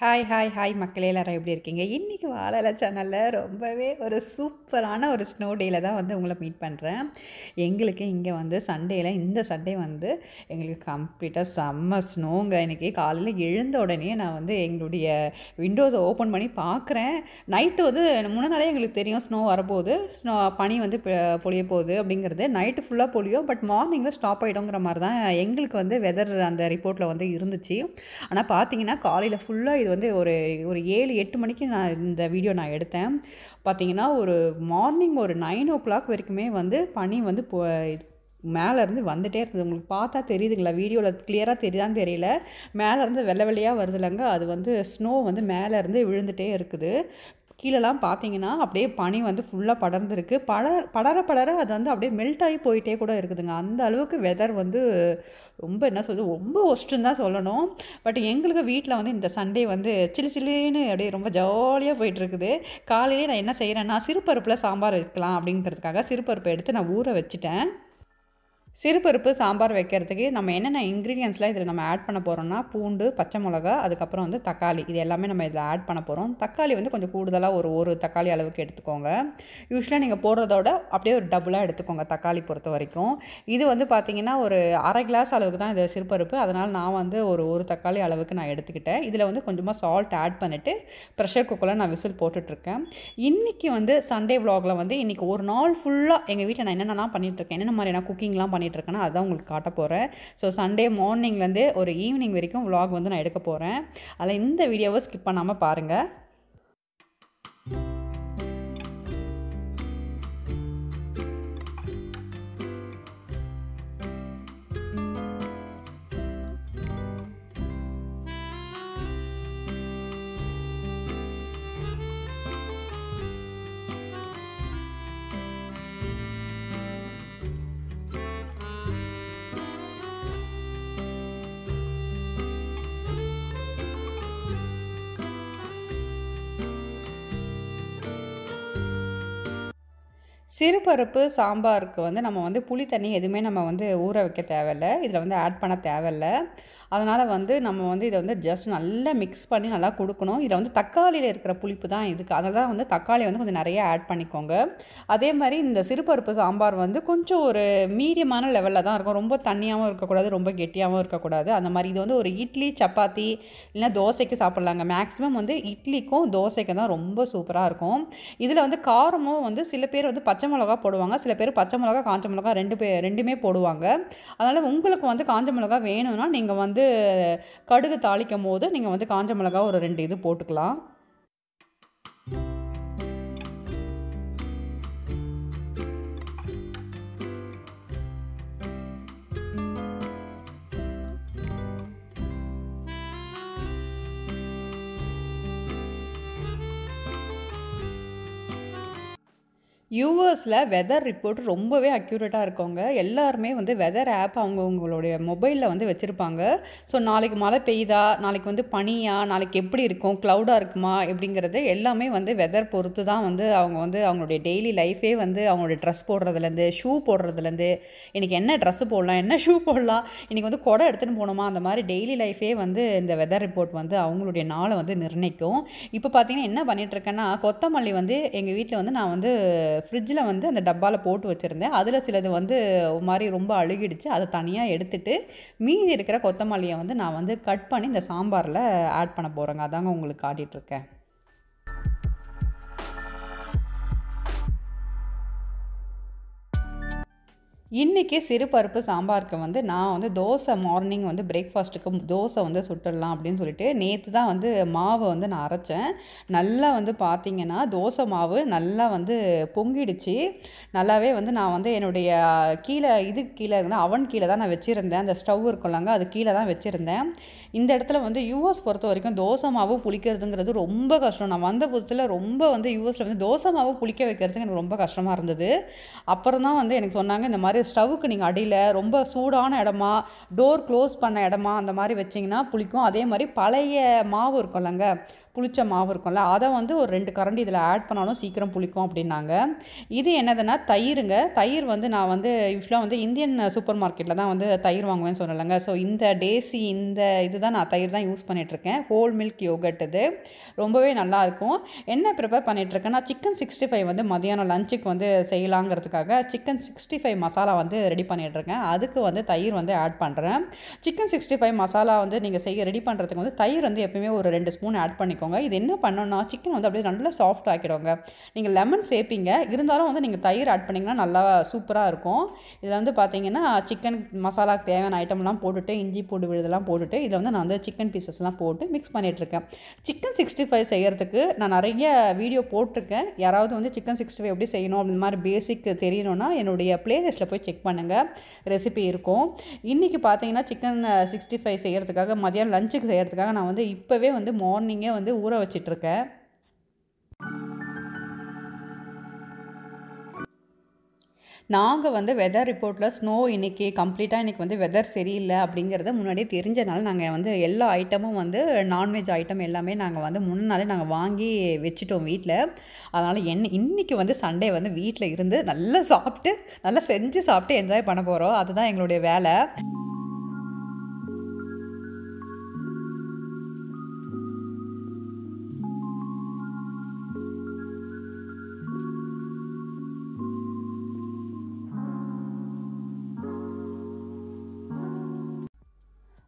Hi, Makalela Ribirking. Inni Kuala Channel, Rombawe, or a superana or a snow day leather on the Ungla meat pandram. English on the Sunday, in the Sunday on the English computer summer snow and cake, all the Girin the Odena on the English windows open money park night to the Munanangal snow or both, snow punny on the Poliapode, Binger, night full of polio, but morning the stop I don't grammar, English on the weather and the report on the Irun the Chi, and a pathing in a call full. வந்து ஒரு 7-8 மணிக்கு நான் இந்த video நான் எடுத்தேன் பாத்தீங்கன்னா ஒரு morning ஒரு 9 o'clock வரைக்குமே வந்து பனி வந்து மேல இருந்து வந்துட்டே இருக்குது உங்களுக்கு பார்த்தா தெரியுதுங்களா வீடியோல கிளியரா தெரியாதான் தெரியல மேல இருந்து வெள்ளை வெள்ளையா வருதுலங்க அது வந்து ஸ்னோ வந்து மேல இருந்து விழுந்துட்டே இருக்குது கீழலாம் பாத்தீங்கன்னா அப்படியே பனி வந்து ஃபுல்லா படர்ந்து இருக்கு படர அது வந்து அப்படியே மெல்ட் ஆகி போயிட்டே கூட இருக்குதுங்க அந்த அளவுக்கு வெதர் வந்து ரொம்ப என்ன சொல்றது ரொம்ப ஒஸ்ட்னு தான் சொல்லணும் பட் எங்களுக்கு வீட்ல வந்து இந்த சண்டே வந்து சிலி சிலின்னு அப்படியே ரொம்ப ஜாலியா போயிட்டு இருக்குது காலையில நான் என்ன செய்றேன்னா சிறுபருப்புல சாம்பார் வைக்கலாம் அப்படிங்கிறதுக்காக சிறுபருப்பு எடுத்து நான் ஊற வச்சிட்டேன் சிறுபருப்பு சாம்பார் வைக்கிறதுக்கு நம்ம என்னென்ன இன்கிரிடியன்ட்ஸ்லாம் இதல நம்ம ஆட் பண்ண போறோம்னா பூண்டு பச்சை மிளகாய் அதுக்கு அப்புறம் வந்து தக்காளி இது எல்லாமே நம்ம இதல ஆட் பண்ண போறோம் தக்காளி வந்து கொஞ்சம் கூடுதலா ஒரு தக்காளி அளவுக்கு எடுத்துக்கோங்க யூசுவலா நீங்க போடுறதோட அப்படியே ஒரு டபுளா எடுத்துக்கோங்க தக்காளி பொறுத்த வரைக்கும் இது வந்து பாத்தீங்கன்னா ஒரு ½ கிளாஸ் அளவுக்கு தான் இந்த சிறுபருப்பு அதனால நான் வந்து ஒரு தக்காளி அளவுக்கு நான் எடுத்துக்கிட்டேன் இதல வந்து கொஞ்சமா salt ஆட் பண்ணிட்டு பிரஷர் குக்கர்ல நான் விசில் போட்டுட்டு இருக்கேன் இன்னைக்கு வந்து சண்டே vlogல வந்து இன்னைக்கு ஒரு நாள் ஃபுல்லா எங்க வீட்ல நான் என்னென்னலாம் பண்ணிட்டு இருக்கேன் என்ன மாதிரி நான் குக்கிங்லாம் பண்ணிட்டேர்க்கனா அத உங்களுக்கு காட்ட போறேன் சோ சண்டே மார்னிங்ல இருந்து ஒரு ஈவினிங் வரைக்கும் vlog வந்து நான் எடுக்க போறேன் அல இந்த வீடியோவை ஸ்கிப் பண்ணாம பாருங்க சிறுபருப்பு சாம்பாருக்கு வந்து நம்ம வந்து புளி தண்ணி எதுமே நம்ம வந்து ஊற வைக்க தேவையில்ல இதல வந்து ஆட் பண்ண தேவையில்ல அதனால வந்து நம்ம வந்து இத வந்து ஜஸ்ட் நல்லா mix பண்ணி நல்லா குடுக்கணும் இதல வந்து தக்காளியில இருக்கிற புளிப்பு தான் இதுக்கு அதனால வந்து தக்காளி வந்து கொஞ்சம் நிறைய ஆட் பண்ணிக்கோங்க அதே மாதிரி இந்த சிறுபருப்பு சாம்பார் வந்து கொஞ்சம் ஒரு மீடியமான லெவல்ல தான் இருக்கும் ரொம்ப தண்ணியாவும் இருக்க கூடாது ரொம்ப கெட்டியாவும் இருக்க கூடாது அந்த மாதிரி இது வந்து ஒரு இட்லி சப்பாத்தி இல்ல தோசைக்கு சாப்பிடலாம்ங்க maximum வந்து இட்லிக்கும் தோசைக்கும் தான் ரொம்ப சூப்பரா இருக்கும் இதல வந்து காரமும் வந்து சில பேர் வந்து பச்சை மிளகாய் போடுவாங்க சில பேர் பச்சை மிளகாய் காஞ்ச மிளகாய் ரெண்டுமே போடுவாங்க அதனால உங்களுக்கு வந்து காஞ்ச மிளகாய் வேணும்னா நீங்க வந்து கடுகு தாளிக்கும்போது நீங்க வந்து காஞ்ச மிளகாய் ஒரு 2 இது போட்டுக்கலாம் USல weather report ரொம்பவே அக்யூரேட்டா இருக்குங்க எல்லாரும் வந்து weather app அவங்கங்களோட மொபைல்ல வந்து வெச்சிருப்பாங்க சோ நாளைக்கு மழை பெய்யுதா நாளைக்கு வந்து பனியா நாளைக்கு எப்படி இருக்கும் cloud-ஆ இருக்குமா அப்படிங்கறது எல்லாமே வந்து weather பொறுத்து தான் வந்து அவங்களுடைய daily life-ஏ வந்து அவங்களுடைய dress போடுறதுல இருந்து shoe போடுறதுல இருந்து இன்னைக்கு என்ன dress போடலாம் என்ன shoe போடலாம் இன்னைக்கு வந்து கொடை எடுத்துட்டு போணுமா அந்த மாதிரி daily life-ஏ வந்து இந்த weather report வந்து அவங்களுடைய நாளை வந்து நிர்ணயிக்கும் இப்போ பாத்தீங்கன்னா என்ன பண்ணிட்டு இருக்கேன்னா கொத்தமல்லி வந்து எங்க வீட்ல வந்து நான் வந்து ஃப்ரிட்ஜ்ல வந்து அந்த டப்பால போட்டு வச்சிருந்தேன் அதுல சிலது வந்து ஒரு மாதிரி ரொம்ப அழுகிடுச்சு அத தனியா எடுத்துட்டு மீதி இருக்கிற கொத்தமல்லியை வந்து நான் வந்து கட் பண்ணி இந்த சாம்பார்ல ஆட் பண்ண போறேன் அதாங்க உங்களுக்கு காட்டிட்டு இருக்கேன் இன்னைக்கு சிறுபருப்பு சாம்பாருக்கு வந்து நான் வந்து தோசை மார்னிங் வந்து பிரேக்பாஸ்ட்க்கு தோசை வந்து சுட்டறலாம் அப்படினு சொல்லிட்டு நேத்து தான் வந்து மாவு வந்து நான் அரைச்சேன் நல்லா வந்து பாத்தீங்கன்னா தோசை மாவு நல்லா வந்து பொங்கிடுச்சு நல்லாவே வந்து நான் வந்து என்னோட கீழ இருந்த அவன் கீழ தான் நான் வெச்சிருந்தேன் அந்த ஸ்டவ் இருக்கும்லங்க அது கீழ தான் வெச்சிருந்தேன் இந்த இடத்துல வந்து US பொறுத்த வரைக்கும் தோசை மாவு புளிக்கிறதுங்கிறது ரொம்ப கஷ்டம் நான் வந்த புதுசுல ரொம்ப வந்து USல வந்து தோசை மாவு புளிக்க வைக்கிறதுக்கு எனக்கு ரொம்ப கஷ்டமா இருந்தது அப்புறம் தான் வந்து எனக்கு சொன்னாங்க இந்த ஸ்டவ்க்கு நீங்க அடியில ரொம்ப சூடான இடமா டோர் க்ளோஸ் பண்ண இடமா அந்த மாதிரி வெச்சீங்கன்னா புளிக்கும் அதே மாதிரி பழைய மாவு இருக்கும்லங்க புளிச்ச மாவு இருக்கும்ல அதை வந்து ஒரு 2 கரண்டி இதில் ஆட் பண்ணாலும் சீக்கிரம் புளிக்கும் அப்படின்னாங்க. இது என்னதுன்னா தயிருங்க. தயிர் வந்து நான் வந்து யூஸ்வலாக வந்து இந்தியன் சூப்பர் மார்க்கெட்டில் தான் வந்து தயிர் வாங்குவேன்னு சொன்னலங்க. ஸோ இந்த டேசி இந்த இதுதான் நான் தயிர் தான் யூஸ் பண்ணிகிட்ருக்கேன். ஹோல் மில்க் யோகர்ட் இது ரொம்பவே நல்லாயிருக்கும். என்ன ப்ரிப்பேர் பண்ணிகிட்ருக்கேன் நான் சிக்கன் 65 வந்து மதியானம் லஞ்சுக்கு வந்து செய்யலாங்கிறதுக்காக சிக்கன் 65 மசாலா வந்து ரெடி பண்ணிகிட்ருக்கேன். அதுக்கு வந்து தயிர் வந்து ஆட் பண்ணுறேன். சிக்கன் 65 மசாலா வந்து நீங்கள் ரெடி பண்ணுறதுக்கு வந்து தயிர் வந்து எப்பவுமே ஒரு 2 ஸ்பூன் ஆட் பண்ணிக்கோங்க. இது என்ன பண்ணணும்னா சிக்கன் வந்து அப்படியே நல்லா சாஃப்ட் ஆக்கிடுவாங்க. நீங்கள் லெமன் சேர்ப்பீங்க, இருந்தாலும் வந்து நீங்கள் தயிர் ஆட் பண்ணிங்கன்னா நல்லா சூப்பராக இருக்கும். இதில் வந்து பார்த்தீங்கன்னா சிக்கன் மசாலாவுக்கு தேவையான ஐட்டம்லாம் போட்டுட்டு இஞ்சி பூண்டு விழுதெல்லாம் போட்டுட்டு இதில் வந்து நான் வந்து சிக்கன் பீசஸ்லாம் போட்டு மிக்ஸ் பண்ணிகிட்ருக்கேன். சிக்கன் 65 செய்கிறதுக்கு நான் நிறைய வீடியோ போட்டிருக்கேன். யாராவது வந்து சிக்கன் 65 எப்படி செய்யணும் அந்த மாதிரி பேசிக் தெரியணும்னா என்னுடைய பிளேலிஸ்ட்டில் போய் செக் பண்ணுங்கள், ரெசிபி இருக்கும். இன்றைக்கி பார்த்தீங்கன்னா சிக்கன் 65 செய்கிறதுக்காக மதியம் லஞ்சுக்கு செய்கிறதுக்காக நான் வந்து இப்போவே வந்து மார்னிங்கே வந்து ஊற வச்சிட்ருக்கேன். நாங்கள் வந்து வெதர் ரிப்போர்ட்டில் ஸ்னோ இன்றைக்கி கம்ப்ளீட்டாக இன்றைக்கி வந்து வெதர் சரியில்லை அப்படிங்கிறத முன்னாடியே தெரிஞ்சனால நாங்கள் வந்து எல்லா ஐட்டமும் வந்து நான்வெஜ் ஐட்டம் எல்லாமே நாங்கள் வந்து முன்னாலே நாங்கள் வாங்கி வச்சுட்டோம் வீட்டில். அதனால் இன்றைக்கி வந்து சண்டே வந்து வீட்டில் இருந்து நல்லா சாப்பிட்டு நல்லா செஞ்சு சாப்பிட்டு என்ஜாய் பண்ண போகிறோம். அதுதான் எங்களுடைய வேலை.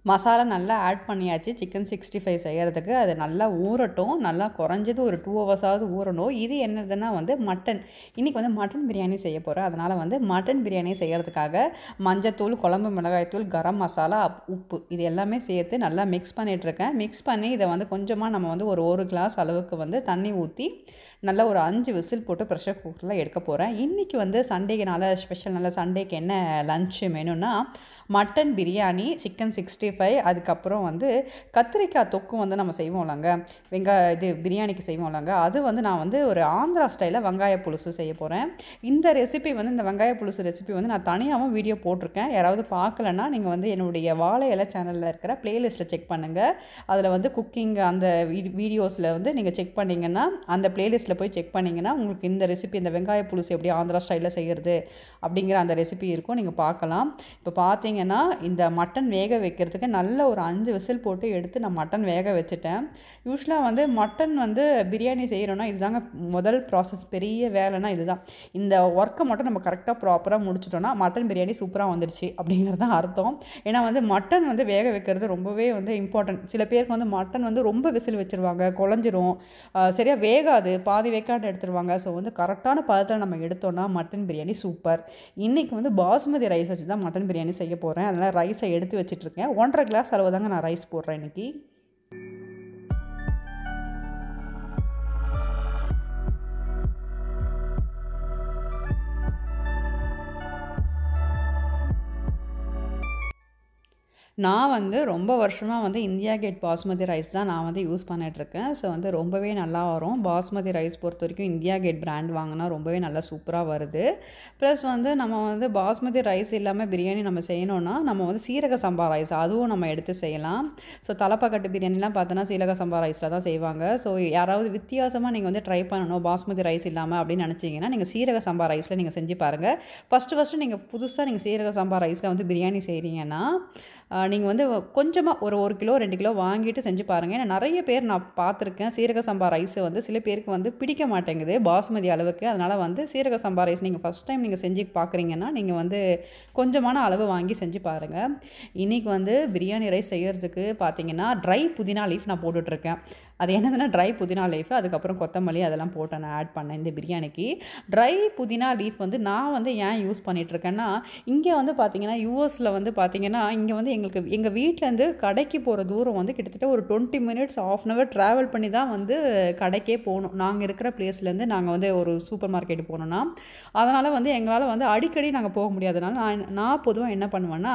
மசாலா நல்லா ஆட் பண்ணியாச்சு சிக்கன் 65 செய்கிறதுக்கு. அது நல்லா ஊறட்டும், நல்லா குறைஞ்சது ஒரு 2 ஹவர்ஸாவது ஊறணும். இது என்னதுன்னா வந்து மட்டன். இன்றைக்கி வந்து மட்டன் பிரியாணி செய்ய போகிறேன். அதனால் வந்து மட்டன் பிரியாணி செய்கிறதுக்காக மஞ்சத்தூள், குழம்பு மிளகாய்த்தூள், கரம் மசாலா, உப்பு இது எல்லாமே சேர்த்து நல்லா மிக்ஸ் பண்ணிகிட்ருக்கேன். மிக்ஸ் பண்ணி இதை வந்து கொஞ்சமாக நம்ம வந்து ஒரு கிளாஸ் அளவுக்கு வந்து தண்ணி ஊற்றி நல்லா ஒரு 5 விசில் போட்டு ப்ரெஷர் குக்கரில் எடுக்க போகிறேன். இன்றைக்கி வந்து சண்டேக்குனால ஸ்பெஷல். நல்ல சண்டேக்கு என்ன லன்ச்சு மெனுன்னா மட்டன் பிரியாணி, சிக்கன் 65, அதுக்கப்புறம் வந்து கத்திரிக்காய் தொக்கும் வந்து நம்ம செய்வோம்லங்க, இது பிரியாணிக்கு செய்வோம்லங்க, அது வந்து நான் வந்து ஒரு ஆந்திரா ஸ்டைலில் வெங்காய புலுசு செய்ய போகிறேன். இந்த ரெசிபி வந்து இந்த வெங்காய புலுசு ரெசிபி வந்து நான் தனியாகவும் வீடியோ போட்டிருக்கேன். யாராவது பார்க்கலன்னா நீங்கள் வந்து என்னுடைய வாழை இலை சேனலில் இருக்கிற பிளேலிஸ்ட்டில் செக் பண்ணுங்கள். அதில் வந்து குக்கிங் அந்த வீடியோஸில் வந்து நீங்கள் செக் பண்ணிங்கன்னா அந்த பிளேலிஸ்ட் போய் செக் பண்ணிங்கன்னா உங்களுக்கு இந்த ரெசிபி இந்த வெங்காய புலுசு எப்படி ஆந்திரா ஸ்டைலில் செய்கிறது அப்படிங்கிற அந்த ரெசிபி இருக்கும், நீங்கள் பார்க்கலாம். இப்போ பார்த்தீங்கன்னா இந்த மட்டன் வேக வைக்கிறதுக்கு நல்ல ஒரு 5 விசில் போட்டு எடுத்து நான் மட்டன் வேக வச்சுட்டேன். யூஸ்வலாக வந்து மட்டன் வந்து பிரியாணி செய்கிறோன்னா இதுதாங்க முதல் ப்ராசஸ், பெரிய வேலைன்னா இதுதான். இந்த ஒர்க்கை மட்டும் நம்ம கரெக்டாக ப்ராப்பராக முடிச்சிட்டோன்னா மட்டன் பிரியாணி சூப்பராக வந்துடுச்சு அப்படிங்கிறது தான் அர்த்தம். ஏன்னா வந்து மட்டன் வந்து வேக வைக்கிறது ரொம்பவே வந்து இம்பார்ட்டன்ட். சில பேருக்கு வந்து மட்டன் வந்து ரொம்ப விசில் வச்சுருவாங்க, குழஞ்சிரும், சரியாக வேகாது, பாதி வேக்காடு எடுத்துருவாங்க. ஸோ வந்து கரெக்டான பதத்தில் நம்ம எடுத்தோன்னா மட்டன் பிரியாணி சூப்பர். இன்றைக்கி வந்து பாஸ்மதி ரைஸ் வச்சு தான் மட்டன் பிரியாணி செய்ய போகிறேன். அதனால் ரைஸை எடுத்து வச்சுட்ருக்கேன். 1.5 கிளாஸ் அளவு தாங்க நான் ரைஸ் போடுறேன் இன்றைக்கி. நான் வந்து ரொம்ப வருஷமாக வந்து இந்தியா கேட் பாஸ்மதி ரைஸ் தான் நான் வந்து யூஸ் பண்ணிகிட்ருக்கேன். ஸோ வந்து ரொம்பவே நல்லா வரும். பாஸ்மதி ரைஸ் பொறுத்த வரைக்கும் இந்தியா கேட் பிராண்ட் வாங்கினா ரொம்பவே நல்லா சூப்பராக வருது. ப்ளஸ் வந்து நம்ம வந்து பாஸ்மதி ரைஸ் இல்லாமல் பிரியாணி நம்ம செய்யணுன்னா நம்ம வந்து சீரக சம்பா ரைஸ் அதுவும் நம்ம எடுத்து செய்யலாம். ஸோ தலைப்பாக்கட்டு பிரியாணிலாம் பார்த்தோன்னா சீரக சம்பா ரைஸில் தான் செய்வாங்க. ஸோ யாராவது வித்தியாசமாக நீங்கள் வந்து ட்ரை பண்ணணும் பாஸ்மதி ரைஸ் இல்லாமல் அப்படின்னு நினச்சிங்கன்னா நீங்கள் சீரக சம்பா ரைஸில் நீங்கள் செஞ்சு பாருங்கள். ஃபஸ்ட்டு நீங்கள் புதுசாக நீங்கள் சீரக சம்பா ரைஸில் வந்து பிரியாணி செய்கிறீங்கன்னா நீங்கள் வந்து கொஞ்சமாக ஒரு 1 கிலோ 2 கிலோ வாங்கிட்டு செஞ்சு பாருங்கள். ஏன்னா நிறைய பேர் நான் பார்த்துருக்கேன் சீரக சம்பா ரைஸ் வந்து சில பேருக்கு வந்து பிடிக்க மாட்டேங்குது பாஸ்மதி அளவுக்கு. அதனால் வந்து சீரக சம்பா ரைஸ் நீங்கள் ஃபஸ்ட் டைம் நீங்கள் செஞ்சு பார்க்குறீங்கன்னா நீங்கள் வந்து கொஞ்சமான அளவு வாங்கி செஞ்சு பாருங்கள். இன்றைக்கி வந்து பிரியாணி ரைஸ் செய்கிறதுக்கு பார்த்தீங்கன்னா ட்ரை புதினா லீஃப் நான் போட்டுட்ருக்கேன். அது என்னதுன்னா ட்ரை புதினா லீஃப், அதுக்கப்புறம் கொத்தமல்லி அதெல்லாம் போட்டு நான் ஆட் பண்ணேன் இந்த பிரியாணிக்கு. ட்ரை புதினா லீஃப் வந்து நான் வந்து ஏன் யூஸ் பண்ணிகிட்ருக்கேன்னா இங்கே வந்து பார்த்தீங்கன்னா யூஎஸில் வந்து பார்த்தீங்கன்னா இங்கே வந்து எங்கள் வீட்டிலேருந்து கடைக்கு போகிற தூரம் வந்து கிட்டத்தட்ட ஒரு 20 மினிட்ஸ் 1/2 hour ட்ராவல் பண்ணி தான் வந்து கடைக்கே போகணும். நாங்கள் இருக்கிற பிளேஸ்லேருந்து நாங்கள் வந்து ஒரு சூப்பர் மார்க்கெட்டு போனோன்னா அதனால் வந்து எங்களால் வந்து அடிக்கடி நாங்கள் போக முடியாதனால நான் பொதுவாக என்ன பண்ணுவேன்னா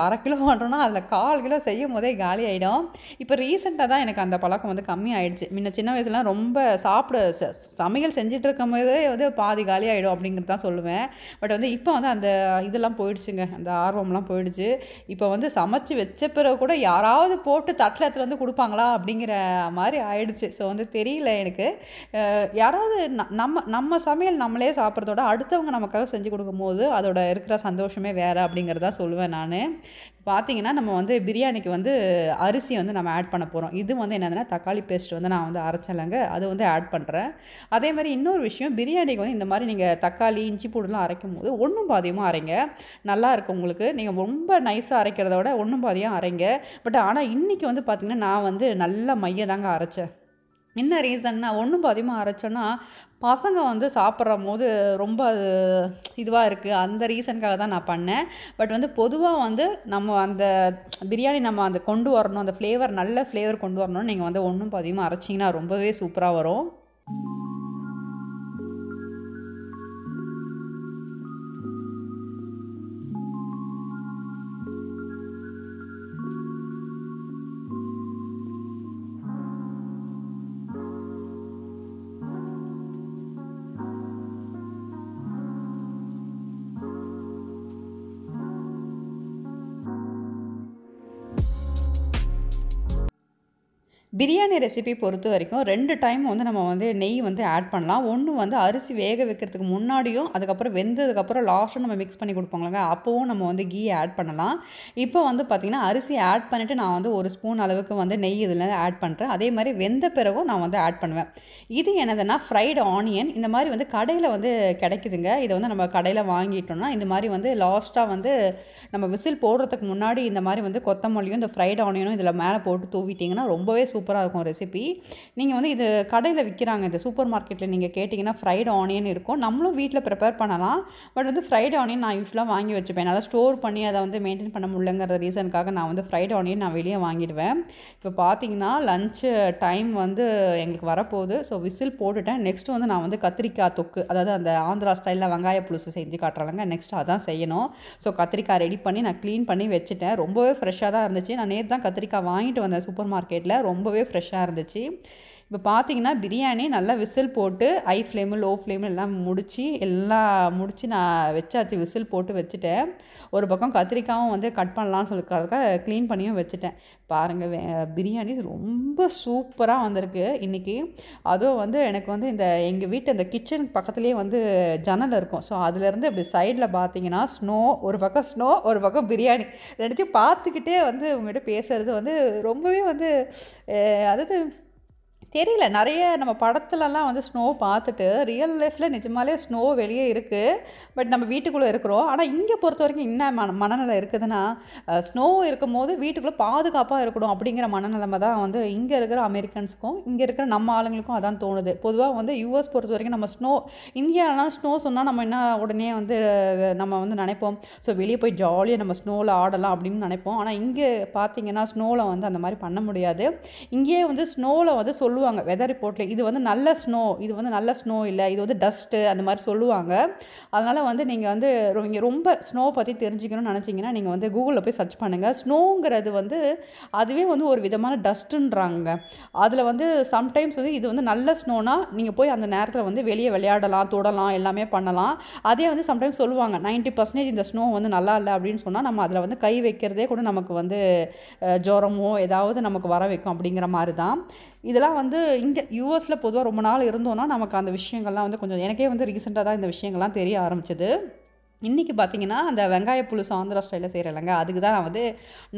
1/2 கிலோ பண்ணுறோன்னா அதில் 1/4 கிலோ செய்யும் போதே காலி ஆகிடும். இப்போ ரீசெண்டாக தான் எனக்கு அந்த பழக்கம் வந்து கம்மி ஆகிடுச்சு. முன்ன சின்ன வயசுலாம் ரொம்ப சாப்பிட சமையல் செஞ்சுட்டு இருக்கும் போதே வந்து பாதி காலி ஆகிடும் அப்படிங்கிறது தான் சொல்லுவேன். பட் வந்து இப்போ வந்து அந்த இதெல்லாம் போயிடுச்சுங்க, அந்த ஆர்வம்லாம் போயிடுச்சு. இப்போ வந்து சமைச்சு வச்ச பிறகு கூட யாராவது போட்டு தட்டில் இடத்துல வந்து கொடுப்பாங்களா அப்படிங்கிற மாதிரி ஆயிடுச்சு. ஸோ வந்து தெரியல எனக்கு யாராவது நம்ம சமையல் நம்மளே சாப்பிட்றதோட அடுத்தவங்க நமக்காக செஞ்சு கொடுக்கும்போது அதோட இருக்கிற சந்தோஷமே வேறு அப்படிங்கிறதான் சொல்லுவேன் நான். பார்த்தீங்கன்னா நம்ம வந்து பிரியாணிக்கு வந்து அரிசி வந்து நம்ம ஆட் பண்ண போகிறோம். இது வந்து என்னதுன்னா தக்காளி பேஸ்ட் வந்து நான் வந்து அரைச்சலங்க அது வந்து ஆட் பண்ணுறேன். அதே மாதிரி இன்னொரு விஷயம், பிரியாணிக்கு வந்து இந்த மாதிரி நீங்கள் தக்காளி இஞ்சி பூண்டுலாம் அரைக்கும் போது ஒன்றும் பாதியமாக அரைங்க, நல்லா இருக்கும் உங்களுக்கு. நீங்கள் ரொம்ப நைஸாக அரைக்கிறத விட ஒன்றும் பாதியாக அரைங்க. பட் ஆனால் இன்றைக்கி வந்து பார்த்திங்கன்னா நான் வந்து நல்லா மைய தாங்க அரைச்சேன். என்ன ரீசன்னா ஒன்றும் பாதியமாக அரைச்சோன்னா பசங்க வந்து சாப்பிட்ற போது ரொம்ப இதுவாக இருக்குது, அந்த ரீசனுக்காக தான் நான் பண்ணேன். பட் வந்து பொதுவாக வந்து நம்ம அந்த பிரியாணி நம்ம அந்த கொண்டு வரணும், அந்த ஃப்ளேவர் நல்ல ஃப்ளேவர் கொண்டு வரணும்னு நீங்கள் வந்து ஒன்றும் பாதியமாக அரைச்சிங்கன்னா ரொம்பவே சூப்பராக வரும். பிரியாணி ரெசிபி பொறுத்த வரைக்கும் 2 டைம் வந்து நம்ம வந்து நெய் வந்து ஆட் பண்ணலாம். ஒன்று வந்து அரிசி வேக வைக்கிறதுக்கு முன்னாடியும், அதுக்கப்புறம் வெந்ததுக்கப்புறம் லாஸ்ட்டும் நம்ம மிக்ஸ் பண்ணி கொடுப்பாங்களாங்க, அப்போவும் நம்ம வந்து கீ ஆட் பண்ணலாம். இப்போ வந்து பார்த்திங்கன்னா அரிசி ஆட் பண்ணிவிட்டு நான் வந்து 1 ஸ்பூன் அளவுக்கு வந்து நெய் இதில் ஆட் பண்ணுறேன். அதே மாதிரி வெந்த பிறகும் நான் வந்து ஆட் பண்ணுவேன். இது என்னதுன்னா ஃப்ரைடு ஆனியன். இந்த மாதிரி வந்து கடையில் வந்து கிடைக்குதுங்க. இதை வந்து நம்ம கடையில் வாங்கிட்டோம்னா இந்த மாதிரி வந்து லாஸ்ட்டாக வந்து நம்ம விசில் போடுறதுக்கு முன்னாடி இந்த மாதிரி வந்து கொத்தமல்லியும் இந்த ஃப்ரைடு ஆனியனும் இதில் மேலே போட்டு தூவிட்டிங்கன்னா ரொம்பவே சூப்பராக இருக்கும் ரெசிபி. நீங்கள் வந்து இது கடையில் விற்கிறாங்க, இந்த சூப்பர் மார்க்கெட்டில் நீங்கள் கேட்டிங்கன்னா ஃப்ரைடு ஆனியன் இருக்கும். நம்மளும் வீட்டில் ப்ரிப்பேர் பண்ணலாம். பட் வந்து ஃப்ரைடு ஆனியன் நான் யூஸ்வலாக வாங்கி வச்சுப்பேன். நல்லா ஸ்டோர் பண்ணி அதை வந்து மெயின்டைன் பண்ண முடியலங்கிற ரீசனுக்காக நான் வந்து ஃப்ரைடு ஆனியன் நான் வெளியே வாங்கிடுவேன். இப்போ பார்த்தீங்கன்னா லஞ்சு டைம் வந்து எங்களுக்கு வரப்போகுது. So whistle போட்டுவிட்டேன். நெக்ஸ்ட்டு வந்து நான் வந்து கத்திரிக்காய் தொக்கு, அதாவது அந்த ஆந்திரா ஸ்டைலில் வெங்காய புலுசு செஞ்சு காட்டுறாங்க, நெக்ஸ்ட் அதான் செய்யணும். ஸோ கத்திரிக்காய் ரெடி பண்ணி நான் க்ளீன் பண்ணி வச்சுட்டேன். ரொம்பவே ஃப்ரெஷ்ஷாக தான் இருந்துச்சு. நான் நேற்று தான் கத்திரிக்காய் வாங்கிட்டு வந்தேன் சூப்பர் மார்க்கெட்டில், ரொம்பவே ஃப்ரெஷ்ஷாக இருந்துச்சு. இப்போ பார்த்தீங்கன்னா பிரியாணி நல்லா விசில் போட்டு ஹை ஃப்ளேமு லோ ஃப்ளேமு எல்லாம் முடித்து நான் வச்சாச்சு. விசில் போட்டு வச்சுட்டேன். ஒரு பக்கம் கத்திரிக்காயும் வந்து கட் பண்ணலான்னு சொல்லிக்கிறதுக்காக க்ளீன் பண்ணியும் வச்சுட்டேன். பாருங்கள் பிரியாணி ரொம்ப சூப்பராக வந்திருக்கு இன்றைக்கி. அதுவும் வந்து எனக்கு வந்து இந்த எங்கள் வீட்டு அந்த கிச்சன் பக்கத்துலேயே வந்து ஜன்னல் இருக்கும். ஸோ அதுலேருந்து இப்படி சைடில் பார்த்தீங்கன்னா ஸ்னோ ஒரு பக்கம் பிரியாணி, ரெண்டுத்தையும் பார்த்துக்கிட்டே வந்து உங்கள்கிட்ட பேசுகிறது வந்து ரொம்பவே வந்து அதாவது தெரியல. நிறைய நம்ம படத்துலலாம் வந்து ஸ்னோ பார்த்துட்டு ரியல் லைஃப்பில் நிஜமாலே ஸ்னோ வெளியே இருக்குது. பட் நம்ம வீட்டுக்குள்ளே இருக்கிறோம். ஆனால் இங்கே பொறுத்த வரைக்கும் என்ன மனநிலை இருக்குதுன்னா, ஸ்னோ இருக்கும் போது வீட்டுக்குள்ளே பாதுகாப்பாக இருக்கணும் அப்படிங்கிற மனநிலைமை தான் வந்து இங்கே இருக்கிற அமெரிக்கன்ஸுக்கும் இங்கே இருக்கிற நம்ம ஆளுங்களுக்கும் அதான் தோணுது. பொதுவாக வந்து யூஎஸ் பொறுத்த வரைக்கும் நம்ம ஸ்னோ, இந்தியாவிலாம் ஸ்னோ சொன்னால் நம்ம என்ன உடனே வந்து நம்ம வந்து நினைப்போம் ஸோ வெளியே போய் ஜாலியாக நம்ம ஸ்னோவில் ஆடலாம் அப்படின்னு நினைப்போம். ஆனால் இங்கே பார்த்திங்கன்னா ஸ்னோவில் வந்து அந்த மாதிரி பண்ண முடியாது. இங்கேயே வந்து ஸ்னோவில் வந்து சொல்லுவாங்க வெதர் ரிப்போர்ட்டில், இது வந்து நல்ல ஸ்னோ, இது வந்து நல்ல ஸ்னோ இல்லை, இது வந்து டஸ்ட்டு, அந்த மாதிரி சொல்லுவாங்க. அதனால் வந்து நீங்கள் வந்து இங்கே ரொம்ப ஸ்னோ பற்றி தெரிஞ்சுக்கணும்னு நினச்சிங்கன்னா நீங்கள் வந்து கூகுளில் போய் சர்ச் பண்ணுங்கள். ஸ்னோங்கிறது வந்து அதுவே வந்து ஒரு விதமான டஸ்ட்டுன்றாங்க. அதில் வந்து சம்டைம்ஸ் வந்து இது வந்து நல்ல ஸ்னோனா நீங்கள் போய் அந்த நேரத்தில் வந்து வெளியே விளையாடலாம், தொடலாம், எல்லாமே பண்ணலாம். அதே வந்து சம்டைம்ஸ் சொல்லுவாங்க 90% இந்த ஸ்னோ வந்து நல்லா இல்லை அப்படின்னு சொன்னால் நம்ம அதில் வந்து கை வைக்கிறதே கூட நமக்கு வந்து ஜுரமோ ஏதாவது நமக்கு வர வைக்கும் அப்படிங்கிற மாதிரி தான். இதெல்லாம் வந்து இங்கே யூஎஸில் பொதுவாக ரொம்ப நாள் இருந்தோன்னா நமக்கு அந்த விஷயங்கள்லாம் வந்து கொஞ்சம் எனக்கே வந்து ரீசெண்டாக தான் இந்த விஷயங்கள்லாம் தெரிய ஆரம்பிச்சிது. இன்றைக்கி பார்த்திங்கன்னா அந்த வெங்காய புலுசு ஆந்திரா ஸ்டைலில் செய்கிறேன்லங்க, அதுக்கு தான் நான் வந்து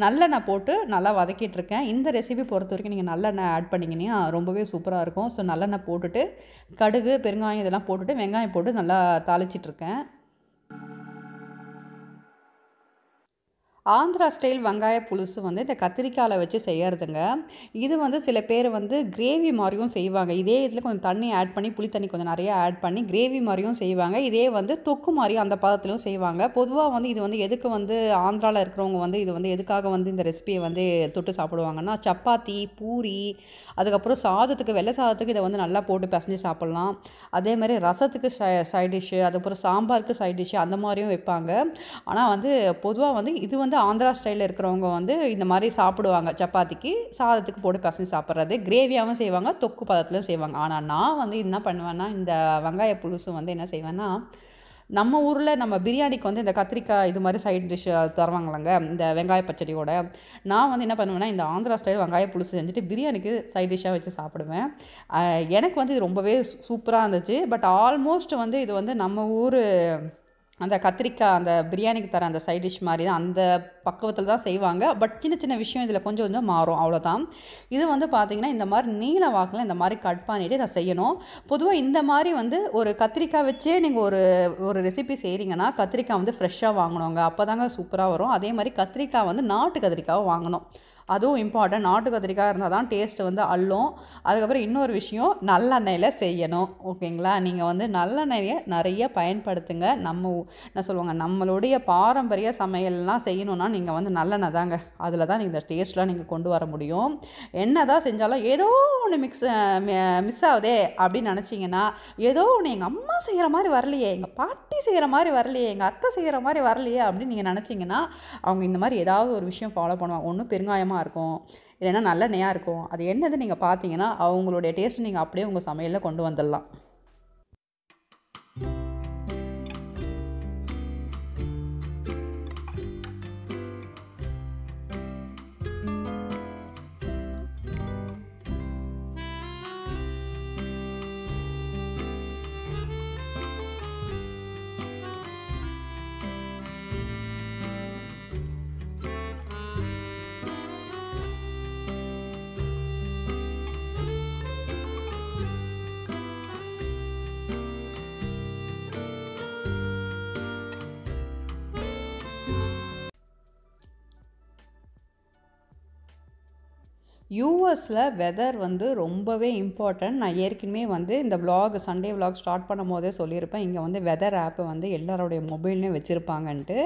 நல்லெண்ணெய் போட்டு நல்லா வதக்கிட்டுருக்கேன். இந்த ரெசிபி பொறுத்த வரைக்கும் நீங்கள் நல்லெண்ணெய் ஆட் பண்ணிங்கன்னா ரொம்பவே சூப்பராக இருக்கும். ஸோ நல்லெண்ணெய் போட்டுட்டு கடுகு பெருங்காயம் இதெல்லாம் போட்டுட்டு வெங்காயம் போட்டு நல்லா தாளிச்சிட்ருக்கேன். ஆந்திரா ஸ்டைல் வெங்காய புலுசு வந்து இந்த கத்திரிக்காயில் வச்சு செய்கிறதுங்க. இது வந்து சில பேர் வந்து கிரேவி மாதிரியும் செய்வாங்க. இதே இதில் கொஞ்சம் தண்ணி ஆட் பண்ணி புளி தண்ணி கொஞ்சம் நிறையா ஆட் பண்ணி கிரேவி மாதிரியும் செய்வாங்க. இதே வந்து தொக்கு மாதிரியும் அந்த பதத்துலையும் செய்வாங்க. பொதுவாக வந்து இது வந்து எதுக்கு வந்து ஆந்திராவில் இருக்கிறவங்க வந்து இது வந்து எதுக்காக வந்து இந்த ரெசிபியை வந்து தொட்டு சாப்பிடுவாங்கன்னா சப்பாத்தி பூரி அதுக்கப்புறம் சாதத்துக்கு வெள்ளை சாதத்துக்கு இதை வந்து நல்லா போட்டு பிசைஞ்சு சாப்பிட்லாம். அதே மாதிரி ரசத்துக்கு சைட் டிஷ்ஷு அதுக்கப்புறம் சாம்பாருக்கு சைட் டிஷ்ஷு அந்த மாதிரியும் வைப்பாங்க. ஆனால் வந்து பொதுவாக வந்து இது வந்து ஆந்திரா ஸ்டைலில் இருக்கிறவங்க வந்து இந்த மாதிரி சாப்பிடுவாங்க. சப்பாத்திக்கு சாதத்துக்கு போட்டு பசங்க சாப்பிட்றது கிரேவியாகவும் செய்வாங்க தொக்கு பதத்துலையும் செய்வாங்க. ஆனால் நான் வந்து என்ன பண்ணுவேன்னா இந்த வெங்காய புலுசு வந்து என்ன செய்வேன்னா நம்ம ஊரில் நம்ம பிரியாணிக்கு வந்து இந்த கத்திரிக்காய் இது மாதிரி சைட் டிஷ் தருவாங்களாங்க இந்த வெங்காய பச்சடியோட. நான் வந்து என்ன பண்ணுவேன்னா இந்த ஆந்திரா ஸ்டைல் வெங்காய புலுசு செஞ்சுட்டு பிரியாணிக்கு சைட் டிஷ்ஷாக வச்சு சாப்பிடுவேன். எனக்கு வந்து இது ரொம்பவே சூப்பராக இருந்துச்சு. பட் ஆல்மோஸ்ட் வந்து இது வந்து நம்ம ஊர் அந்த கத்திரிக்காய் அந்த பிரியாணிக்கு தர அந்த சைட் டிஷ் மாதிரி தான் அந்த பக்குவத்தில் தான் செய்வாங்க. பட் சின்ன சின்ன விஷயம் இதில் கொஞ்சம் கொஞ்சம் மாறும் அவ்வளோதான். இது வந்து பார்த்திங்கன்னா இந்த மாதிரி நீல வாக்கில் இந்த மாதிரி கட் பண்ணிவிட்டு நான் செய்யணும். பொதுவாக இந்த மாதிரி வந்து ஒரு கத்திரிக்காய் வச்சே நீங்கள் ஒரு ரெசிபி செய்கிறீங்கன்னா கத்திரிக்காய் வந்து ஃப்ரெஷ்ஷாக வாங்கணுங்க. அப்போ தாங்க சூப்பராக வரும். அதே மாதிரி கத்திரிக்காய் வந்து நாட்டு கத்திரிக்காவை வாங்கணும். அதுவும் இம்பார்ட்டன்ட். நாட்டு கத்திரிக்காய் இருந்தால் தான் டேஸ்ட் வந்து அள்ளும். அதுக்கப்புறம் இன்னொரு விஷயம் நல்லெண்ணெயில் செய்யணும். ஓகேங்களா, நீங்கள் வந்து நல்லெண்ணெயை நிறைய பயன்படுத்துங்க. நம்ம என்ன சொல்லுவாங்க நம்மளுடைய பாரம்பரிய சமையல்லாம் செய்யணுன்னா நீங்கள் வந்து நல்லெண்ணெய் தாங்க. அதில் தான் நீங்கள் இந்த டேஸ்ட்லாம் நீங்கள் கொண்டு வர முடியும். என்ன தான் செஞ்சாலும் ஏதோ ஒன்று மிஸ் ஆகுதே அப்படின்னு நினச்சிங்கன்னா ஏதோ ஒன்று எங்கள் அம்மா செய்கிற மாதிரி வரலையே எங்கள் பாட்டி செய்கிற மாதிரி வரலையே எங்கள் அத்தை செய்கிற மாதிரி வரலையே அப்படின்னு நீங்கள் நினச்சிங்கன்னா அவங்க இந்த மாதிரி ஏதாவது ஒரு விஷயம் ஃபாலோ பண்ணுவாங்க. ஒன்றும் பெருங்காயமாக இருக்கும் இல்லைன்னா நல்லெண்ணெயாக இருக்கும். அது என்னது நீங்கள் பார்த்தீங்கன்னா அவங்களுடைய டேஸ்ட் நீங்கள் அப்படியே உங்கள் சமையலில் கொண்டு வந்துடலாம். யூஎஸில் வெதர் வந்து ரொம்பவே இம்பார்ட்டன்ட். நான் ஏற்கனவே வந்து இந்த விளாக் சண்டே விளாக் ஸ்டார்ட் பண்ணும் போதே சொல்லியிருப்பேன். இங்கே வந்து வெதர் ஆப்பை வந்து எல்லாரோடைய மொபைல்லையும் வச்சுருப்பாங்கன்ட்டு.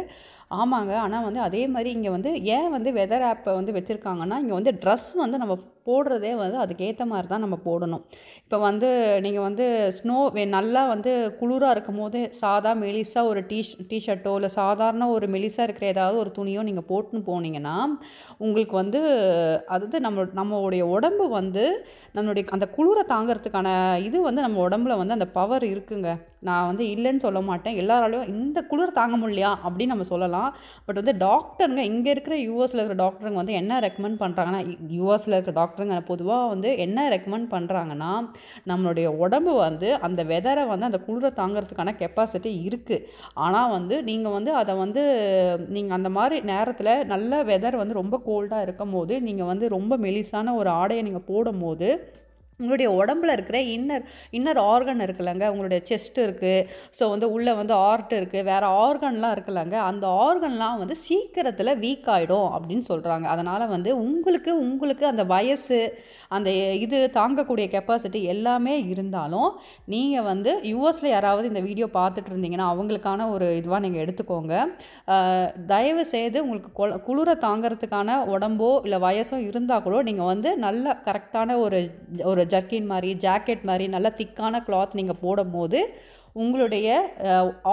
ஆமாங்க, ஆனால் வந்து அதே மாதிரி இங்கே வந்து ஏன் வந்து வெதர் ஆப்பை வந்து வச்சுருக்காங்கன்னா இங்கே வந்து ட்ரெஸ் வந்து நம்ம போடுறதே வந்து அதுக்கேற்ற மாதிரி தான் நம்ம போடணும். இப்போ வந்து நீங்கள் வந்து ஸ்னோ நல்லா வந்து குளிராக இருக்கும் போது சாதா மெலிசா ஒரு டிஷர்ட்டோ இல்லை சாதாரண ஒரு மெலிசா இருக்கிற ஏதாவது ஒரு துணியோ நீங்கள் போட்டுன்னு போனீங்கன்னா உங்களுக்கு வந்து அது நம்மளுடைய உடம்பு வந்து நம்மளுடைய அந்த குளிரை தாங்கிறதுக்கான இது வந்து நம்ம உடம்புல வந்து அந்த பவர் இருக்குங்க. நான் வந்து இல்லைன்னு சொல்ல மாட்டேன். எல்லாராலையும் இந்த குளிர் தாங்க முடியலையா அப்படின்னு நம்ம சொல்லலாம். பட் வந்து டாக்டருங்க இங்கே இருக்கிற யூஎஸில் இருக்கிற டாக்டருங்க வந்து என்ன ரெக்கமெண்ட் பண்ணுறாங்கன்னா யூஎஸில் இருக்கிற டாக்டருங்க பொதுவாக வந்து என்ன ரெக்கமெண்ட் பண்ணுறாங்கன்னா நம்மளுடைய உடம்பு வந்து அந்த வெதரை வந்து அந்த குளிரை தாங்கிறதுக்கான கெப்பாசிட்டி இருக்குது. ஆனால் வந்து நீங்கள் வந்து அதை வந்து நீங்கள் அந்த மாதிரி நேரத்தில் நல்ல வெதர் வந்து ரொம்ப கோல்டாக இருக்கும் போது நீங்கள் வந்து ரொம்ப மெலிசான ஒரு ஆடையை நீங்கள் போடும் போது உங்களுடைய உடம்புல இருக்கிற இன்னர் ஆர்கன் இருக்குல்லங்க. உங்களுடைய செஸ்ட் இருக்குது, ஸோ வந்து உள்ளே வந்து ஹார்ட் இருக்குது, வேறு ஆர்கன்லாம் இருக்குல்லங்க. அந்த ஆர்கன்லாம் வந்து சீக்கிரத்தில் வீக் ஆகிடும் அப்படின்னு சொல்கிறாங்க. அதனால் வந்து உங்களுக்கு அந்த வயசு அந்த இது தாங்கக்கூடிய கெப்பாசிட்டி எல்லாமே இருந்தாலும் நீங்கள் வந்து யூஎஸில் யாராவது இந்த வீடியோ பார்த்துட்டு இருந்தீங்கன்னா அவங்களுக்கான ஒரு இதுவாக நீங்கள் எடுத்துக்கோங்க. தயவுசெய்து உங்களுக்கு குளிரை தாங்கிறதுக்கான உடம்போ இல்லை வயசோ இருந்தால் கூட நீங்கள் வந்து நல்ல கரெக்டான ஒரு ஜர்க்கின் மாதிரி ஜாக்கெட் மாதிரி நல்லா திக்கான கிளாத் நீங்கள் போடும் போது உங்களுடைய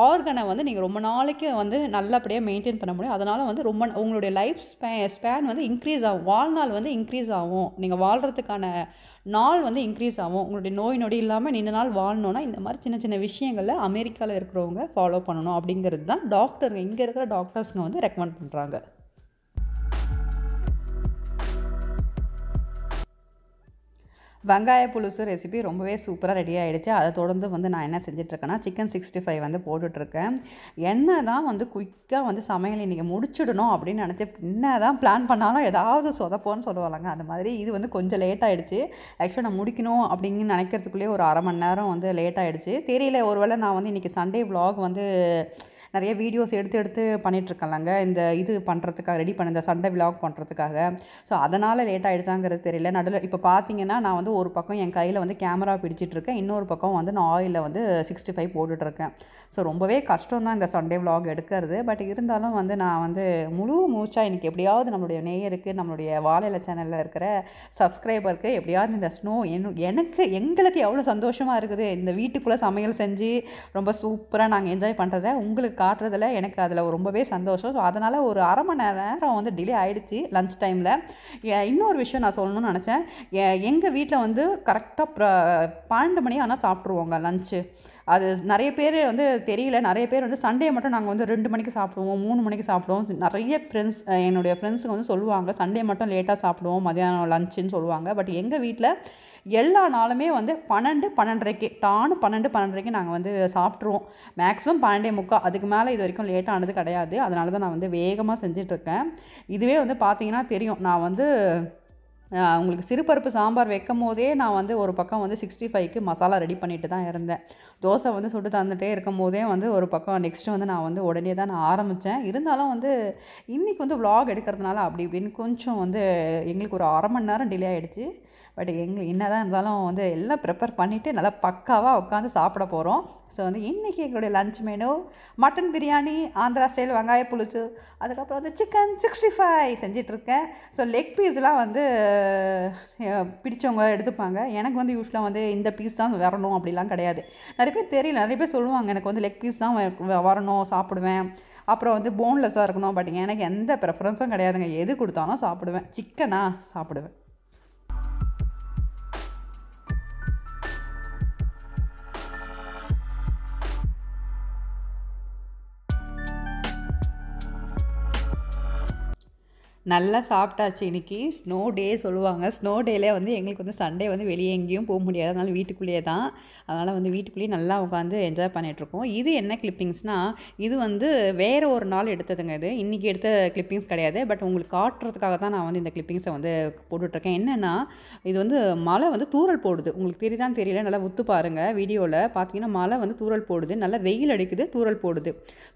ஆர்கனை வந்து நீங்கள் ரொம்ப நாளைக்கு வந்து நல்லபடியாக மெயின்டைன் பண்ண முடியும். அதனால் வந்து ரொம்ப உங்களுடைய லைஃப் ஸ்பேன் வந்து இன்க்ரீஸ் ஆகும். வாழ்நாள் வந்து இன்க்ரீஸ் ஆகும். நீங்கள் வாழ்கிறதுக்கான நாள் வந்து இன்க்ரீஸ் ஆகும். உங்களுடைய நோய் நொடி இல்லாமல் நீண்ட நாள் வாழணுன்னா இந்த மாதிரி சின்ன சின்ன விஷயங்களை அமெரிக்காவில் இருக்கிறவங்க ஃபாலோ பண்ணணும் அப்படிங்கிறது தான் டாக்டருங்க இங்கே இருக்கிற டாக்டர்ஸுங்க வந்து ரெக்கமெண்ட் பண்ணுறாங்க. வெங்காய புலுசு ரெசிபி ரொம்பவே சூப்பராக ரெடி ஆகிடுச்சு. அதை தொடர்ந்து வந்து நான் என்ன செஞ்சிட்ருக்கேன்னா சிக்கன் 65 வந்து போட்டுட்ருக்கேன். என்ன தான் வந்து குயிக்காக வந்து சமையல் இன்றைக்கி முடிச்சுடணும் அப்படின்னு நினச்சி என்ன தான் பிளான் பண்ணாலும் ஏதாவது சொதப்போன்னு சொல்லுவாங்க. அந்த மாதிரி இது வந்து கொஞ்சம் லேட் ஆகிடுச்சு. ஆக்சுவலாக நான் முடிக்கணும் அப்படின்னு நினைக்கிறதுக்குள்ளேயே ஒரு அரை மணி நேரம் வந்து லேட் ஆகிடுச்சு. தெரியல, ஒருவேளை நான் வந்து இன்றைக்கி சண்டே விளாக் வந்து நிறைய வீடியோஸ் எடுத்து பண்ணிட்டுருக்காங்க இந்த இது பண்ணுறதுக்காக ரெடி பண்ண இந்த சண்டை விலாக் பண்ணுறதுக்காக. ஸோ அதனால் லேட் ஆகிடுச்சாங்கிறது தெரியல. நடுவில் இப்போ பார்த்தீங்கன்னா நான் வந்து ஒரு பக்கம் என் கையில் வந்து கேமரா பிடிச்சிட்ருக்கேன், இன்னொரு பக்கம் வந்து நான் ஆயிலில் வந்து 65 போட்டுட்ருக்கேன். ஸோ ரொம்பவே கஷ்டம் தான் இந்த சண்டே விலாக் எடுக்கிறது. பட் இருந்தாலும் வந்து நான் வந்து முழு மூச்சாக இன்றைக்கி எப்படியாவது நம்மளுடைய நேயருக்கு நம்மளுடைய வாழை இலை சேனலில் இருக்கிற சப்ஸ்கிரைபருக்கு எப்படியாவது இந்த ஸ்னோ எனக்கு எங்களுக்கு எவ்வளோ சந்தோஷமாக இருக்குது இந்த வீட்டுக்குள்ளே சமையல் செஞ்சு ரொம்ப சூப்பராக நாங்கள் என்ஜாய் பண்ணுறதை உங்களுக்கு காட்டுறதில் எனக்கு அதில் ரொம்பவே சந்தோஷம். ஸோ அதனால் ஒரு அரை மணி நேரம் வந்து டிலே ஆகிடுச்சு லஞ்ச் டைமில். இன்னொரு விஷயம் நான் சொல்லணும்னு நினச்சேன். எங்கள் வீட்டில் வந்து கரெக்டாக 12 மணி ஆனால் சாப்பிட்ருவோங்க லஞ்சு. அது நிறைய பேர் வந்து தெரியல, நிறைய பேர் வந்து சண்டே மட்டும் நாங்கள் வந்து 2 மணிக்கு சாப்பிடுவோம் 3 மணிக்கு சாப்பிடுவோம். நிறைய ஃப்ரெண்ட்ஸ் என்னுடைய ஃப்ரெண்ட்ஸுங்க வந்து சொல்லுவாங்க சண்டே மட்டும் லேட்டாக சாப்பிடுவோம் மதியானம் லஞ்சுன்னு சொல்லுவாங்க. பட் எங்கள் வீட்டில் எல்லா நாளுமே வந்து 12, 12:30 டானு 12, 12:30 நாங்கள் வந்து சாப்பிட்ருவோம். மேக்ஸிமம் 12:45 அதுக்கு மேலே இது வரைக்கும் லேட்டானது கிடையாது. அதனால தான் நான் வந்து வேகமாக செஞ்சிட்ருக்கேன். இதுவே வந்து பார்த்திங்கன்னா தெரியும் நான் வந்து உங்களுக்கு சிறுபருப்பு சாம்பார் வைக்கும் போதே நான் வந்து ஒரு பக்கம் வந்து 65க்கு மசாலா ரெடி பண்ணிட்டு தான் இருந்தேன். தோசை வந்து சுட்டு தந்துகிட்டே இருக்கும் போதே வந்து ஒரு பக்கம் நெக்ஸ்ட்டு வந்து நான் வந்து உடனே தான் நான் ஆரம்பித்தேன். இருந்தாலும் வந்து இன்றைக்கி வந்து vlog எடுக்கிறதுனால அப்படி இப்படின்னு கொஞ்சம் வந்து எங்களுக்கு ஒரு அரை மணி நேரம் டிலே ஆகிடுச்சு. பட் எங்களுக்கு என்ன தான் இருந்தாலும் வந்து எல்லாம் ப்ரிப்பேர் பண்ணிவிட்டு நல்லா பக்காவாக உட்காந்து சாப்பிட போகிறோம். ஸோ வந்து இன்றைக்கி எங்களுடைய lunch menu mutton biryani Andhra style வெங்காய புளிச்சு, அதுக்கப்புறம் வந்து chicken 65 செஞ்சிட்ருக்கேன். ஸோ லெக் பீஸ்லாம் வந்து பிடிச்சவங்க எடுத்துப்பாங்க. எனக்கு வந்து யூஸ்வலாக வந்து இந்த பீஸ் தான் வரணும் அப்படிலாம் கிடையாது. நிறைய பேர் தெரியல, நிறைய பேர் சொல்லுவாங்க எனக்கு வந்து லெக் பீஸ் தான் வரணும் சாப்பிடுவேன், அப்புறம் வந்து போன்லெஸ்ஸாக இருக்கணும். பட் எனக்கு எந்த ப்ரெஃபரன்ஸும் கிடையாதுங்க, எது கொடுத்தாலும் சாப்பிடுவேன், சிக்கனாக சாப்பிடுவேன். நல்லா சாப்பிட்டாச்சு. இன்றைக்கி ஸ்னோ டே சொல்லுவாங்க. ஸ்னோ டேலே வந்து எங்களுக்கு வந்து சண்டே வந்து வெளியே எங்கேயும் போக முடியாது, அதனால வீட்டுக்குள்ளேயே தான். அதனால் வந்து வீட்டுக்குள்ளேயே நல்லா உட்காந்து என்ஜாய் பண்ணிகிட்ருக்கோம். இது என்ன கிளிப்பிங்ஸ்னால் இது வந்து வேறு ஒரு நாள் எடுத்ததுங்க, இது இன்றைக்கி எடுத்த கிளிப்பிங்ஸ் கிடையாது. பட் உங்களுக்கு காட்டுறதுக்காக தான் நான் வந்து இந்த கிளிப்பிங்ஸை வந்து போட்டுட்ருக்கேன். என்னென்னா இது வந்து மழை வந்து தூறல் போடுது, உங்களுக்கு தெரியுதான் தெரியல, நல்லா ஒத்து பாருங்கள் வீடியோவில் பார்த்தீங்கன்னா மழை வந்து தூறல் போடுது, நல்லா வெயில் அடிக்குது தூறல் போடுது.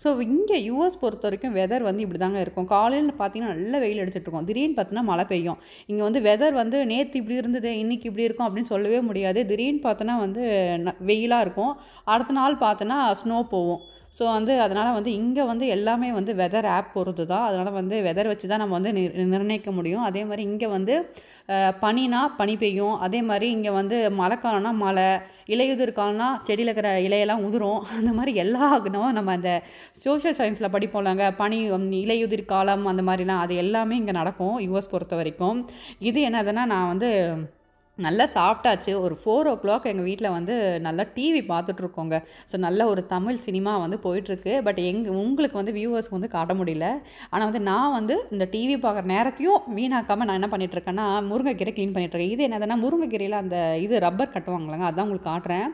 ஸோ இங்கே யூஎஸ் பொறுத்த வரைக்கும் வெதர் வந்து இப்படி தாங்க இருக்கும். காலையில் பார்த்தீங்கன்னா நல்ல வெயில் அடிச்சிட்ருக்கோம், திடீர்னு பார்த்தோன்னா மழை பெய்யும். இங்கே வந்து வெதர் வந்து நேற்று இப்படி இருந்தது இன்றைக்கி இப்படி இருக்கும் அப்படின்னு சொல்லவே முடியாது. திடீர்னு பார்த்தோன்னா வந்து வெயிலாக இருக்கும், அடுத்த நாள் பார்த்தோன்னா ஸ்னோ போகும். ஸோ வந்து அதனால் வந்து இங்கே வந்து எல்லாமே வந்து வெதர் ஆப் பொறுத்து தான், அதனால் வந்து வெதர் வச்சு தான் நம்ம வந்து நிர்ணயிக்க முடியும். அதே மாதிரி இங்கே வந்து பனினா பனி பெய்யும், அதே மாதிரி இங்கே வந்து மழைக்காலம்னா மழை, இலையுதிர் காலம்னா செடியில் இருக்கிற இலையெல்லாம் உதிரும். அந்த மாதிரி எல்லா ஆகணும் நம்ம அந்த சோஷியல் சயின்ஸில் படிப்போம்லாங்க, பனி இலையுதிர் காலம் அந்த மாதிரிலாம், அது எல்லாமே இங்கே நடக்கும் யூஎஸ் பொறுத்த வரைக்கும். இது என்னதுன்னா நான் வந்து நல்லா சாப்பிட்டாச்சு. ஒரு 4 o'clock எங்கள் வீட்டில் வந்து நல்லா டிவி பார்த்துட்ருக்கோங்க. ஸோ நல்ல ஒரு தமிழ் சினிமா வந்து போயிட்டுருக்கு. பட் உங்களுக்கு வந்து வியூவர்ஸ்க்கு வந்து காட்ட முடியல, ஆனால் வந்து நான் வந்து இந்த டிவி பார்க்குற நேரத்தையும் வீணாக்காமல் நான் என்ன பண்ணிகிட்ருக்கேன்னா முருங்கைக்கீரை க்ளீன் பண்ணிகிட்ருக்கேன். இது என்னதுன்னா முருங்கைக்கீரையில் அந்த இது ரப்பர் கட்டுவாங்களாங்க, அதான் உங்களுக்கு காட்டுறேன்.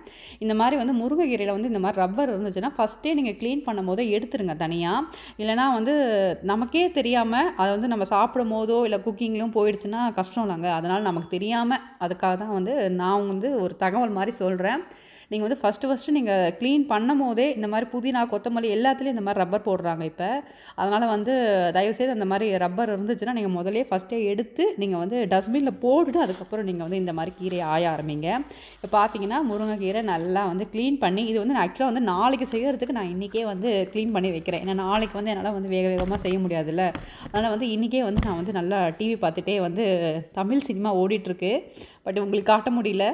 இந்த மாதிரி வந்து முருங்கைக்கீரையில் வந்து இந்த மாதிரி ரப்பர் இருந்துச்சுன்னா ஃபஸ்ட்டே நீங்கள் க்ளீன் பண்ணும் போதே எடுத்துருங்க தனியாக. இல்லைனா வந்து நமக்கே தெரியாமல் அதை வந்து நம்ம சாப்பிடும் போதோ இல்லை குக்கிங்லேயும் போயிடுச்சுன்னா கஷ்டம் இல்லைங்க. அதனால் நமக்கு தெரியாமல் அதுக்காக தான் வந்து நான் வந்து ஒரு தகவல் மாதிரி சொல்கிறேன். நீங்கள் வந்து ஃபஸ்ட்டு நீங்கள் க்ளீன் பண்ணும் போதே இந்த மாதிரி புதினா கொத்தமல்லி எல்லாத்துலேயும் இந்த மாதிரி ரப்பர் போடுறாங்க இப்போ. அதனால் வந்து தயவுசெய்து அந்த மாதிரி ரப்பர் இருந்துச்சுன்னா நீங்கள் முதலே ஃபஸ்ட்டே எடுத்து நீங்கள் வந்து டஸ்ட்பினில் போட்டுட்டு அதுக்கப்புறம் நீங்கள் வந்து இந்த மாதிரி கீரையை ஆய ஆரம்பிங்க. இப்போ பார்த்தீங்கன்னா முருங்கைக்கீரை நல்லா வந்து க்ளீன் பண்ணி இது வந்து நான் ஆக்சுவலாக வந்து நாளைக்கு செய்கிறதுக்கு நான் இன்றைக்கே வந்து க்ளீன் பண்ணி வைக்கிறேன். ஏன்னா நாளைக்கு வந்து என்னால் வந்து வேகமாக செய்ய முடியாதுல்ல, அதனால் வந்து இன்றைக்கே வந்து நான் வந்து நல்லா டிவி பார்த்துட்டே வந்து தமிழ் சினிமா ஓடிட்டுருக்கு. பட் உங்களுக்கு காட்ட முடியல.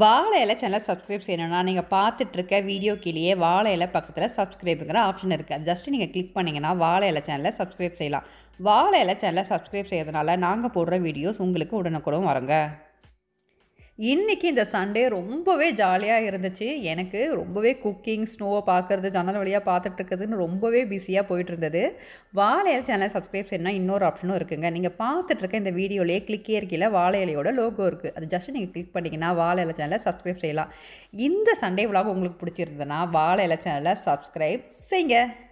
வாழை இலை சேனலை சப்ஸ்கிரைப் செய்யணும்னா நீங்கள் பார்த்துட்ருக்க வீடியோ கீழே வாழை இலை பக்கத்தில் சப்ஸ்கிரைபுங்கிற ஆப்ஷன் இருக்குது, ஜஸ்ட்டு நீங்கள் கிளிக் பண்ணிங்கன்னா வாழை இலை சேனலை சப்ஸ்கிரைப் செய்யலாம். வாழை இலை சேனலை சப்ஸ்கிரைப் செய்கிறதுனால நாங்கள் போடுற வீடியோஸ் உங்களுக்கு உடனுக்குடன் வருங்க. இன்றைக்கி இந்த சண்டே ரொம்பவே ஜாலியாக இருந்துச்சு. எனக்கு ரொம்பவே குக்கிங் ஸ்னோவை பார்க்குறது ஜன்னல் வழியாக பார்த்துட்ருக்குதுன்னு ரொம்பவே பிஸியாக போயிட்டு இருந்தது. வாழை இலை சேனலை சப்ஸ்கிரைப் செய்யணும்னா இன்னொரு ஆப்ஷனும் இருக்குங்க. நீங்கள் பார்த்துட்ருக்க இந்த வீடியோலேயே கிளிக்கே இருக்கையில் வாழை இலையோட லோகோ இருக்குது, அது ஜஸ்ட்டு நீங்கள் கிளிக் பண்ணிங்கன்னா வாழை இலை சேனலை சப்ஸ்கிரைப் செய்யலாம். இந்த சண்டே விலாக் உங்களுக்கு பிடிச்சிருந்ததுன்னா வாழை இலை சேனலை சப்ஸ்கிரைப் செய்யுங்க.